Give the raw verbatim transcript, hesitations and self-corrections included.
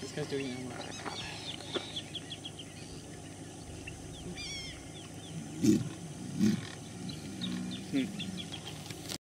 This guy's doing it anyway.